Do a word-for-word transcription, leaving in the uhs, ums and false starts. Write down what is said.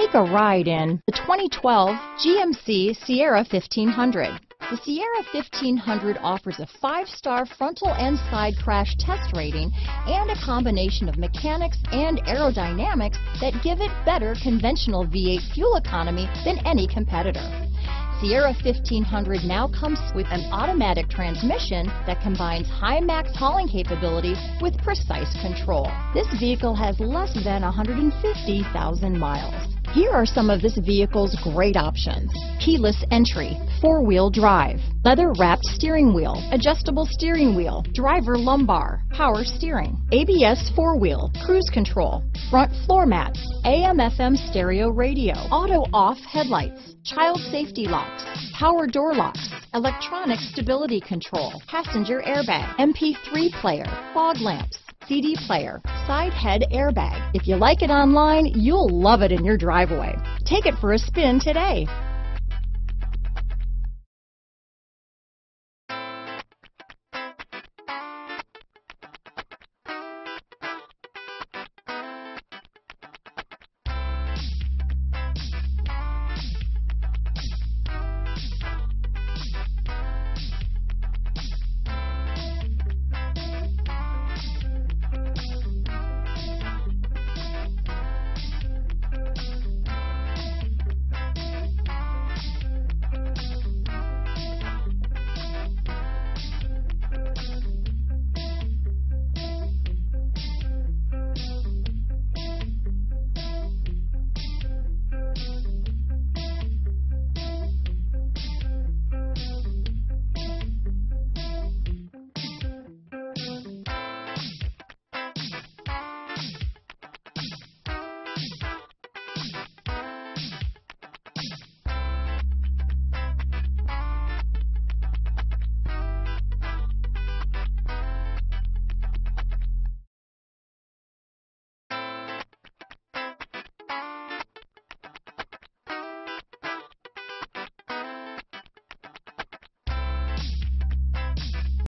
Take a ride in the twenty twelve G M C Sierra fifteen hundred. The Sierra fifteen hundred offers a five-star frontal and side crash test rating and a combination of mechanics and aerodynamics that give it better conventional V eight fuel economy than any competitor. Sierra fifteen hundred now comes with an automatic transmission that combines high max hauling capability with precise control. This vehicle has less than one hundred fifty thousand miles. Here are some of this vehicle's great options: keyless entry, four-wheel drive, leather-wrapped steering wheel, adjustable steering wheel, driver lumbar, power steering, A B S four-wheel, cruise control, front floor mats, A M F M stereo radio, auto-off headlights, child safety locks, power door locks, electronic stability control, passenger airbag, M P three player, fog lamps, C D player, side head airbag. If you like it online, you'll love it in your driveway. Take it for a spin today.